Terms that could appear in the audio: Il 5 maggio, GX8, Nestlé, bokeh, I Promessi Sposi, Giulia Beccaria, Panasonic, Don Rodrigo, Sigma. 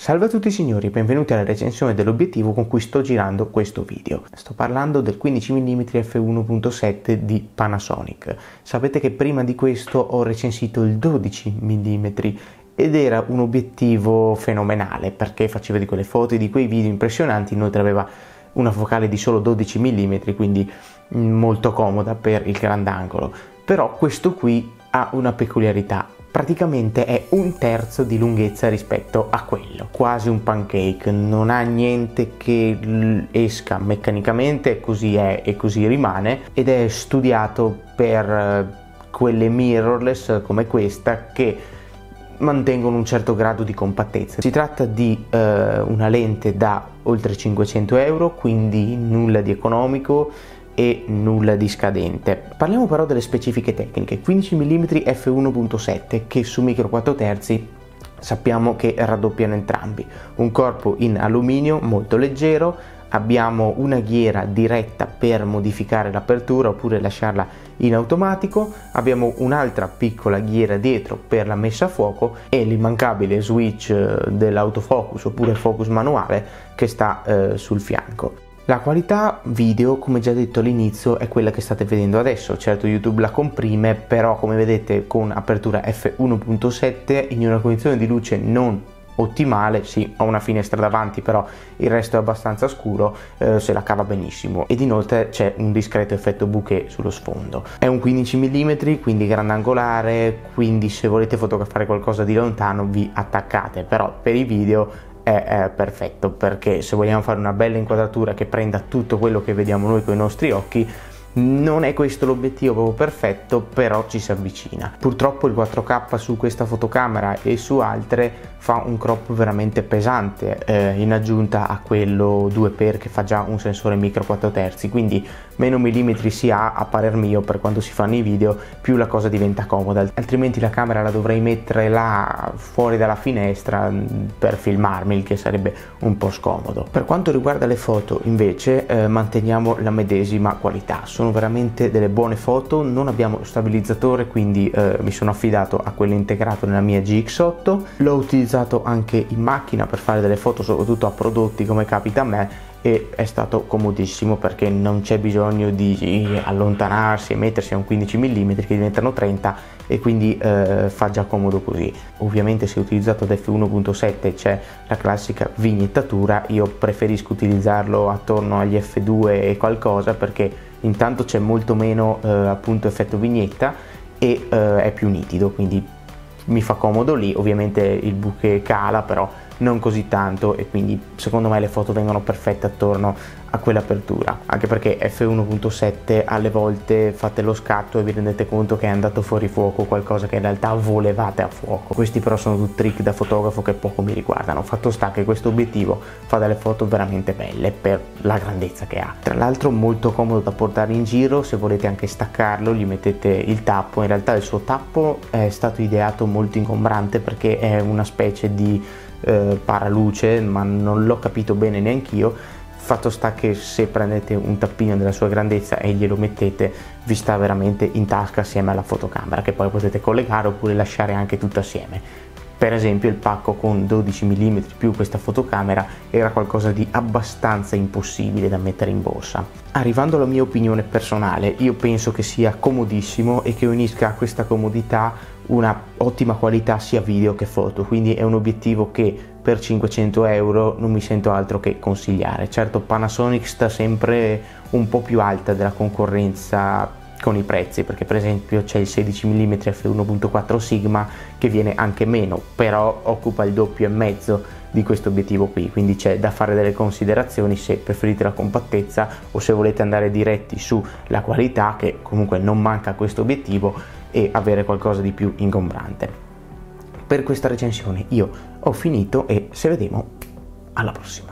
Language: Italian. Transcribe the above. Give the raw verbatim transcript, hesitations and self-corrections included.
Salve a tutti signori, benvenuti alla recensione dell'obiettivo con cui sto girando questo video. Sto parlando del quindici millimetri F uno punto sette di Panasonic. Sapete che prima di questo ho recensito il dodici millimetri ed era un obiettivo fenomenale perché faceva di quelle foto e di quei video impressionanti, inoltre aveva una focale di solo dodici millimetri, quindi molto comoda per il grandangolo. Però questo qui ha una peculiarità. Praticamente è un terzo di lunghezza rispetto a quello, quasi un pancake, non ha niente che esca meccanicamente, così è e così rimane, ed è studiato per quelle mirrorless come questa che mantengono un certo grado di compattezza. Si tratta di eh, una lente da oltre cinquecento euro, quindi nulla di economico e nulla di scadente. Parliamo però delle specifiche tecniche. quindici millimetri F uno punto sette che su micro quattro terzi sappiamo che raddoppiano entrambi. Un corpo in alluminio molto leggero, abbiamo una ghiera diretta per modificare l'apertura oppure lasciarla in automatico, abbiamo un'altra piccola ghiera dietro per la messa a fuoco e l'immancabile switch dell'autofocus oppure focus manuale che sta eh, sul fianco. La qualità video, come già detto all'inizio, è quella che state vedendo adesso. Certo YouTube la comprime, però come vedete con apertura F uno punto sette in una condizione di luce non ottimale, sì, ho una finestra davanti però il resto è abbastanza scuro, eh, se la cava benissimo, ed inoltre c'è un discreto effetto bokeh sullo sfondo. È un quindici millimetri, quindi grandangolare, quindi se volete fotografare qualcosa di lontano vi attaccate, però per i video è perfetto, perché se vogliamo fare una bella inquadratura che prenda tutto quello che vediamo noi con i nostri occhi, non è questo l'obiettivo proprio perfetto, però ci si avvicina. Purtroppo il quattro K su questa fotocamera e su altre fa un crop veramente pesante, eh, in aggiunta a quello due per che fa già un sensore micro quattro terzi, quindi meno millimetri si ha a parer mio per quando si fanno i video, più la cosa diventa comoda, altrimenti la camera la dovrei mettere là fuori dalla finestra per filmarmi, il che sarebbe un po' scomodo. Per quanto riguarda le foto invece eh, manteniamo la medesima qualità. Sono veramente delle buone foto, non abbiamo stabilizzatore, quindi eh, mi sono affidato a quello integrato nella mia G X otto, l'ho utilizzato anche in macchina per fare delle foto soprattutto a prodotti come capita a me, e è stato comodissimo perché non c'è bisogno di allontanarsi e mettersi a un quindici millimetri che diventano trenta e quindi eh, fa già comodo così. Ovviamente se utilizzato ad F uno punto sette c'è la classica vignettatura, io preferisco utilizzarlo attorno agli F due e qualcosa perché intanto c'è molto meno eh, appunto effetto vignetta e eh, è più nitido, quindi mi fa comodo lì. Ovviamente il bokeh cala però non così tanto e quindi secondo me le foto vengono perfette attorno a quell'apertura, anche perché F uno punto sette alle volte fate lo scatto e vi rendete conto che è andato fuori fuoco qualcosa che in realtà volevate a fuoco. Questi però sono tutti trick da fotografo che poco mi riguardano, fatto sta che questo obiettivo fa delle foto veramente belle per la grandezza che ha. Tra l'altro molto comodo da portare in giro, se volete anche staccarlo gli mettete il tappo. In realtà il suo tappo è stato ideato molto ingombrante perché è una specie di Eh, paraluce, ma non l'ho capito bene neanch'io. Fatto sta che se prendete un tappino della sua grandezza e glielo mettete vi sta veramente in tasca assieme alla fotocamera, che poi potete collegare oppure lasciare anche tutto assieme. Per esempio il pacco con dodici millimetri più questa fotocamera era qualcosa di abbastanza impossibile da mettere in borsa. Arrivando alla mia opinione personale, io penso che sia comodissimo e che unisca a questa comodità una ottima qualità sia video che foto, quindi è un obiettivo che per cinquecento euro non mi sento altro che consigliare. Certo Panasonic sta sempre un po' più alta della concorrenza con i prezzi, perché per esempio c'è il sedici millimetri F uno punto quattro Sigma che viene anche meno, però occupa il doppio e mezzo di questo obiettivo qui, quindi c'è da fare delle considerazioni se preferite la compattezza o se volete andare diretti sulla qualità, che comunque non manca a questo obiettivo, e avere qualcosa di più ingombrante. Per questa recensione io ho finito e se vediamo alla prossima.